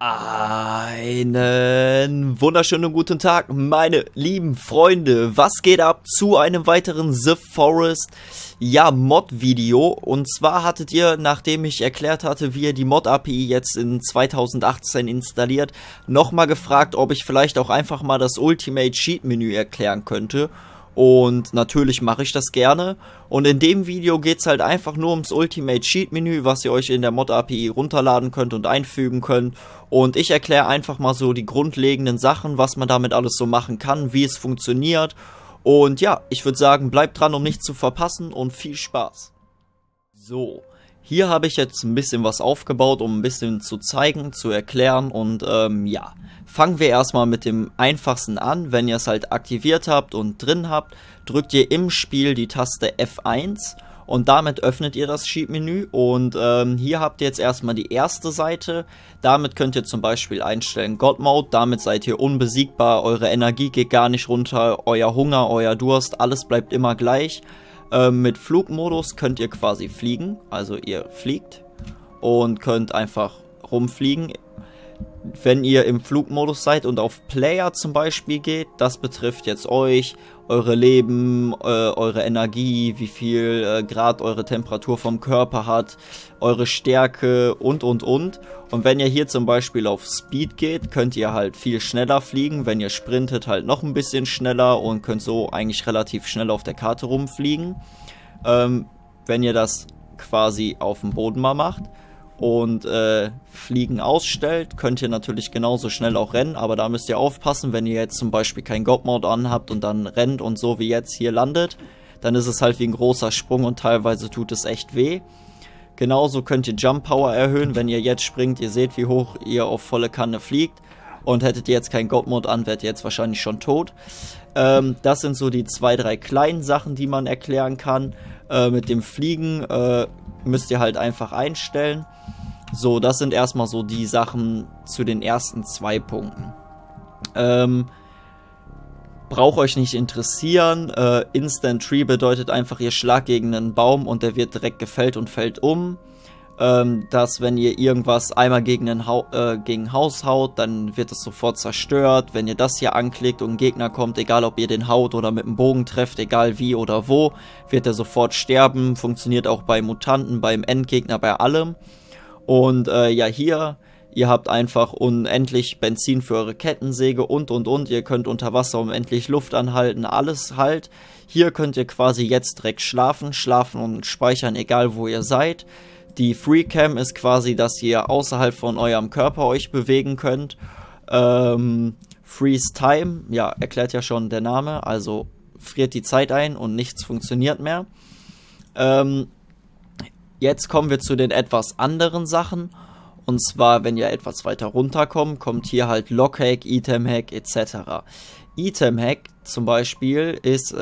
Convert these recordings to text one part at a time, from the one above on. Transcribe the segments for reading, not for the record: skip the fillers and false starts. Einen wunderschönen guten Tag, meine lieben Freunde. Was geht ab zu einem weiteren The Forest, ja, Mod-Video? Und zwar hattet ihr, nachdem ich erklärt hatte, wie ihr die Mod API jetzt in 2018 installiert, nochmal gefragt, ob ich vielleicht auch einfach mal das Ultimate Cheat Menü erklären könnte. Und natürlich mache ich das gerne. Und in dem Video geht es halt einfach nur ums Ultimate Cheat Menü, was ihr euch in der Mod API runterladen könnt und einfügen könnt. Und ich erkläre einfach mal so die grundlegenden Sachen, was man damit alles so machen kann, wie es funktioniert. Und ja, ich würde sagen, bleibt dran, um nichts zu verpassen, und viel Spaß. So, hier habe ich jetzt ein bisschen was aufgebaut, um ein bisschen zu zeigen, zu erklären, und ja, fangen wir erstmal mit dem einfachsten an. Wenn ihr es halt aktiviert habt und drin habt, drückt ihr im Spiel die Taste F1 und damit öffnet ihr das Cheat-Menü, und hier habt ihr jetzt erstmal die erste Seite. Damit könnt ihr zum Beispiel einstellen God Mode, damit seid ihr unbesiegbar, eure Energie geht gar nicht runter, euer Hunger, euer Durst, alles bleibt immer gleich. Mit Flugmodus könnt ihr quasi fliegen, also ihr fliegt und könnt einfach rumfliegen. Wenn ihr im Flugmodus seid und auf Player zum Beispiel geht, das betrifft jetzt euch, eure Leben, eure Energie, wie viel Grad eure Temperatur vom Körper hat, eure Stärke und. Und wenn ihr hier zum Beispiel auf Speed geht, könnt ihr halt viel schneller fliegen, wenn ihr sprintet halt noch ein bisschen schneller und könnt so eigentlich relativ schnell auf der Karte rumfliegen, wenn ihr das quasi auf dem Boden mal macht. Und Fliegen ausstellt, könnt ihr natürlich genauso schnell auch rennen, aber da müsst ihr aufpassen, wenn ihr jetzt zum Beispiel keinen God Mode anhabt und dann rennt und so wie jetzt hier landet, dann ist es halt wie ein großer Sprung und teilweise tut es echt weh. Genauso könnt ihr Jump Power erhöhen, wenn ihr jetzt springt, ihr seht, wie hoch ihr auf volle Kanne fliegt, und hättet ihr jetzt keinen God Mode an, wärt ihr jetzt wahrscheinlich schon tot. Das sind so die zwei, drei kleinen Sachen, die man erklären kann. Mit dem Fliegen müsst ihr halt einfach einstellen. So, das sind erstmal so die Sachen zu den ersten zwei Punkten. Braucht euch nicht interessieren. Instant Tree bedeutet einfach, ihr schlagt gegen einen Baum und der wird direkt gefällt und fällt um. Dass, wenn ihr irgendwas einmal gegen ein Haus haut, dann wird es sofort zerstört. Wenn ihr das hier anklickt und ein Gegner kommt, egal ob ihr den haut oder mit dem Bogen trefft, egal wie oder wo, wird er sofort sterben. Funktioniert auch bei Mutanten, beim Endgegner, bei allem. Und ja, hier, ihr habt einfach unendlich Benzin für eure Kettensäge und. Ihr könnt unter Wasser unendlich Luft anhalten, alles halt. Hier könnt ihr quasi jetzt direkt schlafen und speichern, egal wo ihr seid. Die FreeCam ist quasi, dass ihr außerhalb von eurem Körper euch bewegen könnt. Freeze Time, ja, erklärt ja schon der Name, also friert die Zeit ein und nichts funktioniert mehr. Jetzt kommen wir zu den etwas anderen Sachen. Und zwar, wenn ihr etwas weiter runterkommt, kommt hier halt Lockhack, Itemhack etc. Itemhack zum Beispiel ist...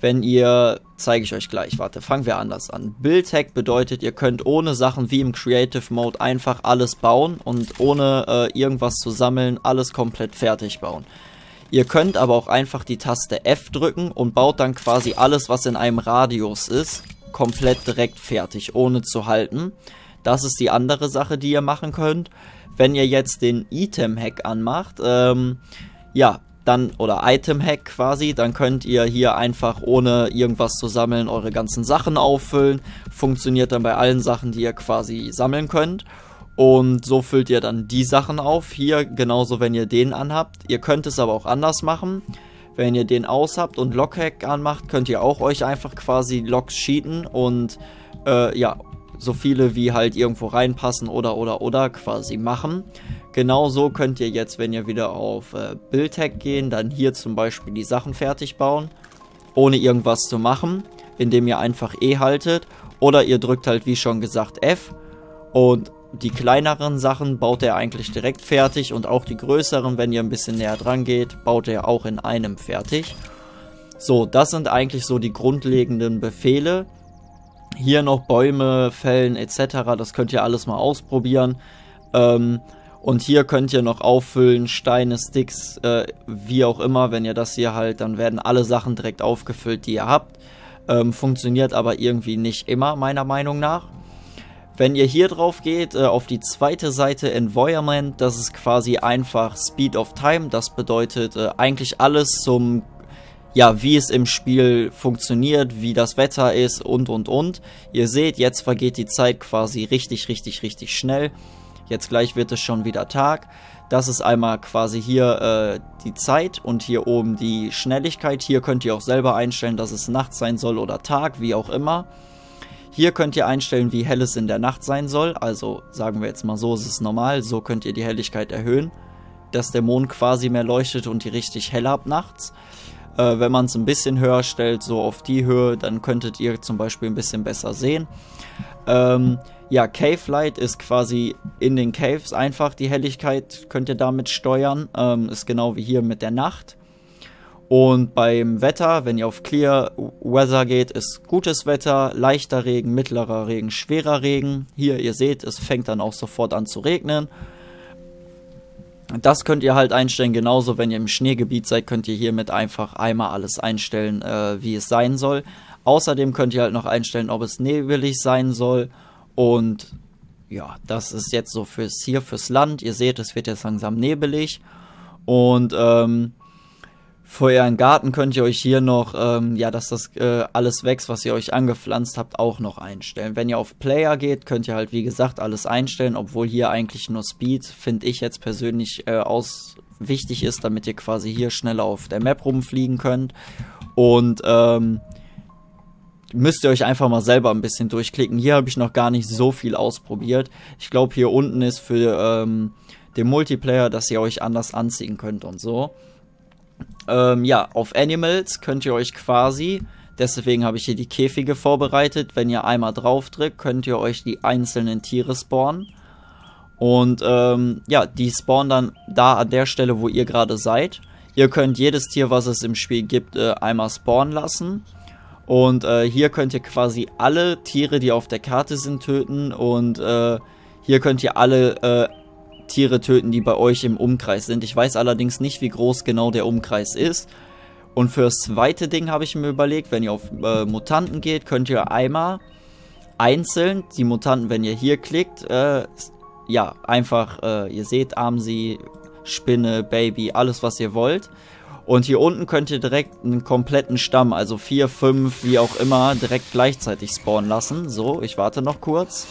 wenn ihr, zeige ich euch gleich, warte, fangen wir anders an. Build-Tag bedeutet, ihr könnt ohne Sachen wie im Creative Mode einfach alles bauen und ohne irgendwas zu sammeln, alles komplett fertig bauen. Ihr könnt aber auch einfach die Taste F drücken und baut dann quasi alles, was in einem Radius ist, komplett direkt fertig, ohne zu halten. Das ist die andere Sache, die ihr machen könnt. Wenn ihr jetzt den Item-Hack anmacht, ja, dann, oder Itemhack quasi, dann könnt ihr hier einfach ohne irgendwas zu sammeln eure ganzen Sachen auffüllen. Funktioniert dann bei allen Sachen, die ihr quasi sammeln könnt. Und so füllt ihr dann die Sachen auf. Hier genauso, wenn ihr den anhabt. Ihr könnt es aber auch anders machen. Wenn ihr den aus habt und Lockhack anmacht, könnt ihr auch euch einfach quasi Locks cheaten und ja, so viele wie halt irgendwo reinpassen oder quasi machen. Genauso könnt ihr jetzt, wenn ihr wieder auf Build-Hack gehen, dann hier zum Beispiel die Sachen fertig bauen, ohne irgendwas zu machen, indem ihr einfach E haltet, oder ihr drückt halt wie schon gesagt F, und die kleineren Sachen baut er eigentlich direkt fertig, und auch die größeren, wenn ihr ein bisschen näher dran geht, baut er auch in einem fertig. So, das sind eigentlich so die grundlegenden Befehle. Hier noch Bäume fällen etc., das könnt ihr alles mal ausprobieren. Und hier könnt ihr noch auffüllen, Steine, Sticks, wie auch immer. Wenn ihr das hier halt, dann werden alle Sachen direkt aufgefüllt, die ihr habt. Funktioniert aber irgendwie nicht immer, meiner Meinung nach. Wenn ihr hier drauf geht, auf die zweite Seite Environment, das ist quasi einfach Speed of Time. Das bedeutet eigentlich alles zum, ja, wie es im Spiel funktioniert, wie das Wetter ist und. Ihr seht, jetzt vergeht die Zeit quasi richtig schnell. Jetzt gleich wird es schon wieder Tag. Das ist einmal quasi hier die Zeit und hier oben die Schnelligkeit. Hier könnt ihr auch selber einstellen, dass es Nacht sein soll oder Tag, wie auch immer. Hier könnt ihr einstellen, wie hell es in der Nacht sein soll. Also sagen wir jetzt mal, so ist es normal. So könnt ihr die Helligkeit erhöhen, dass der Mond quasi mehr leuchtet und die richtig hell ab nachts. Wenn man es ein bisschen höher stellt, so auf die Höhe, dann könntet ihr zum Beispiel ein bisschen besser sehen. Ja, Cave Light ist quasi in den Caves einfach die Helligkeit, könnt ihr damit steuern. Ist genau wie hier mit der Nacht. Und beim Wetter, wenn ihr auf Clear Weather geht, ist gutes Wetter, leichter Regen, mittlerer Regen, schwerer Regen. Hier, ihr seht, es fängt dann auch sofort an zu regnen. Das könnt ihr halt einstellen, genauso wenn ihr im Schneegebiet seid, könnt ihr hiermit einfach einmal alles einstellen, wie es sein soll. Außerdem könnt ihr halt noch einstellen, ob es nebelig sein soll. Und ja, das ist jetzt so fürs Land. Ihr seht, es wird jetzt langsam nebelig. Und für euren Garten könnt ihr euch hier noch, ja, dass das alles wächst, was ihr euch angepflanzt habt, auch noch einstellen. Wenn ihr auf Player geht, könnt ihr halt, wie gesagt, alles einstellen, obwohl hier eigentlich nur Speed, finde ich jetzt persönlich, wichtig ist, damit ihr quasi hier schneller auf der Map rumfliegen könnt. Und müsst ihr euch einfach mal selber ein bisschen durchklicken. Hier habe ich noch gar nicht so viel ausprobiert. Ich glaube, hier unten ist für den Multiplayer, dass ihr euch anders anziehen könnt und so. Ja, auf Animals könnt ihr euch quasi, deswegen habe ich hier die Käfige vorbereitet, wenn ihr einmal drauf drückt, könnt ihr euch die einzelnen Tiere spawnen. Und ja, die spawnen dann da an der Stelle, wo ihr gerade seid. Ihr könnt jedes Tier, was es im Spiel gibt, einmal spawnen lassen. Und hier könnt ihr quasi alle Tiere, die auf der Karte sind, töten. Und hier könnt ihr alle Tiere töten, die bei euch im Umkreis sind. Ich weiß allerdings nicht, wie groß genau der Umkreis ist. Und fürs zweite Ding habe ich mir überlegt, wenn ihr auf Mutanten geht, könnt ihr einmal einzeln die Mutanten, wenn ihr hier klickt, ja, einfach, ihr seht, Amsi, Spinne, Baby, alles, was ihr wollt. Und hier unten könnt ihr direkt einen kompletten Stamm, also 4, 5, wie auch immer, direkt gleichzeitig spawnen lassen. So, ich warte noch kurz.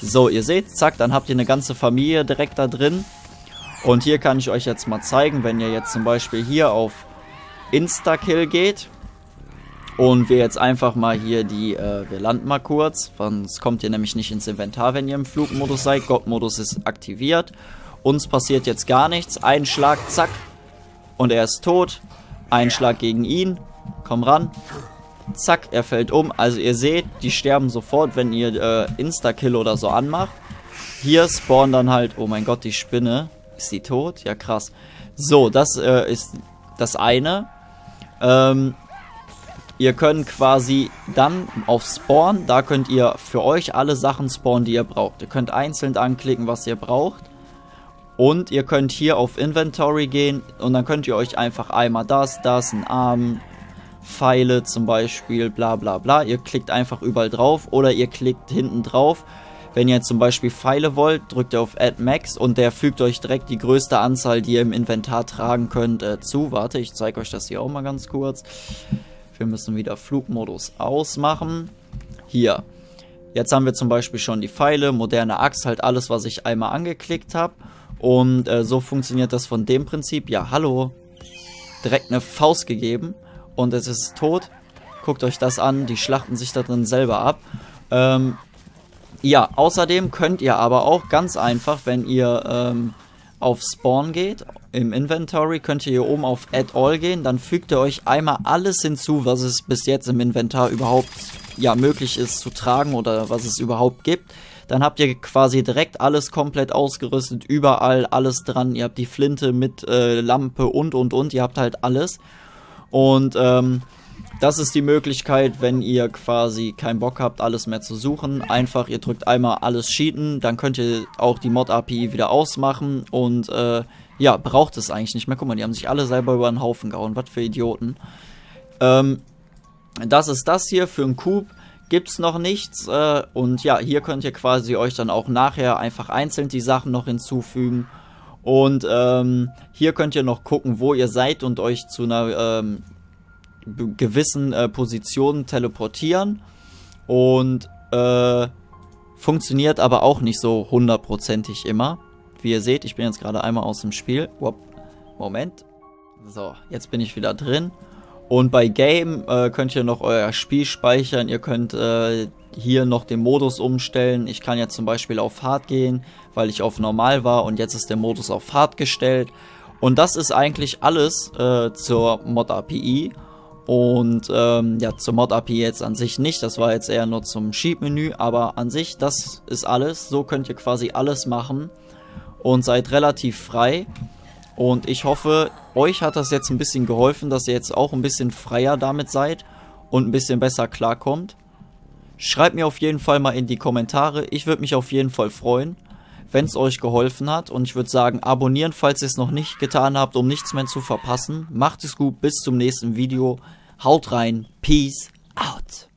So, ihr seht, zack, dann habt ihr eine ganze Familie direkt da drin. Und hier kann ich euch jetzt mal zeigen, wenn ihr jetzt zum Beispiel hier auf Instakill geht. Und wir jetzt einfach mal hier die, wir landen mal kurz, sonst kommt ihr nämlich nicht ins Inventar, wenn ihr im Flugmodus seid. God-Modus ist aktiviert. Uns passiert jetzt gar nichts. Ein Schlag, zack. Und er ist tot. Ein Schlag gegen ihn. Komm ran. Zack, er fällt um. Also ihr seht, die sterben sofort, wenn ihr Instakill oder so anmacht. Hier spawnen dann halt, oh mein Gott, die Spinne. Ist die tot? Ja, krass. So, das ist das eine. Ihr könnt quasi dann auf Spawn, da könnt ihr für euch alle Sachen spawnen, die ihr braucht. Ihr könnt einzeln anklicken, was ihr braucht. Und ihr könnt hier auf Inventory gehen und dann könnt ihr euch einfach einmal das, einen Arm, Pfeile zum Beispiel, bla bla bla. Ihr klickt einfach überall drauf oder ihr klickt hinten drauf. Wenn ihr zum Beispiel Pfeile wollt, drückt ihr auf Add Max und der fügt euch direkt die größte Anzahl, die ihr im Inventar tragen könnt, zu. Warte, ich zeige euch das hier auch mal ganz kurz. Wir müssen wieder Flugmodus ausmachen. Hier. Jetzt haben wir zum Beispiel schon die Pfeile, moderne Axt, halt alles, was ich einmal angeklickt habe. Und so funktioniert das von dem Prinzip. Ja, hallo. Direkt eine Faust gegeben. Und es ist tot. Guckt euch das an. Die schlachten sich da drin selber ab. Ja, außerdem könnt ihr aber auch ganz einfach, wenn ihr auf Spawn geht, im Inventory, könnt ihr hier oben auf Add All gehen. Dann fügt ihr euch einmal alles hinzu, was es bis jetzt im Inventar überhaupt, ja, möglich ist zu tragen oder was es überhaupt gibt. Dann habt ihr quasi direkt alles komplett ausgerüstet, überall alles dran. Ihr habt die Flinte mit Lampe und. Ihr habt halt alles. Und das ist die Möglichkeit, wenn ihr quasi keinen Bock habt, alles mehr zu suchen. Einfach, ihr drückt einmal alles cheaten, dann könnt ihr auch die Mod API wieder ausmachen. Und ja, braucht es eigentlich nicht mehr. Guck mal, die haben sich alle selber über den Haufen gehauen. Was für Idioten. Das ist das hier für einen Coup. gibt's noch nichts. Und ja, hier könnt ihr quasi euch dann auch nachher einfach einzeln die Sachen noch hinzufügen. Und hier könnt ihr noch gucken, wo ihr seid und euch zu einer gewissen Position teleportieren. Und funktioniert aber auch nicht so hundertprozentig immer. Wie ihr seht, ich bin jetzt gerade einmal aus dem Spiel. Moment. So, jetzt bin ich wieder drin. Und bei Game könnt ihr noch euer Spiel speichern. Ihr könnt hier noch den Modus umstellen. Ich kann jetzt zum Beispiel auf Hard gehen, weil ich auf Normal war. Und jetzt ist der Modus auf Hard gestellt. Und das ist eigentlich alles zur Mod API. Und ja, zur Mod API jetzt an sich nicht. Das war jetzt eher nur zum Cheat-Menü. Aber an sich, das ist alles. So könnt ihr quasi alles machen. Und seid relativ frei. Und ich hoffe, euch hat das jetzt ein bisschen geholfen, dass ihr jetzt auch ein bisschen freier damit seid und ein bisschen besser klarkommt. Schreibt mir auf jeden Fall mal in die Kommentare. Ich würde mich auf jeden Fall freuen, wenn es euch geholfen hat. Und ich würde sagen, abonnieren, falls ihr es noch nicht getan habt, um nichts mehr zu verpassen. Macht es gut, bis zum nächsten Video. Haut rein. Peace out.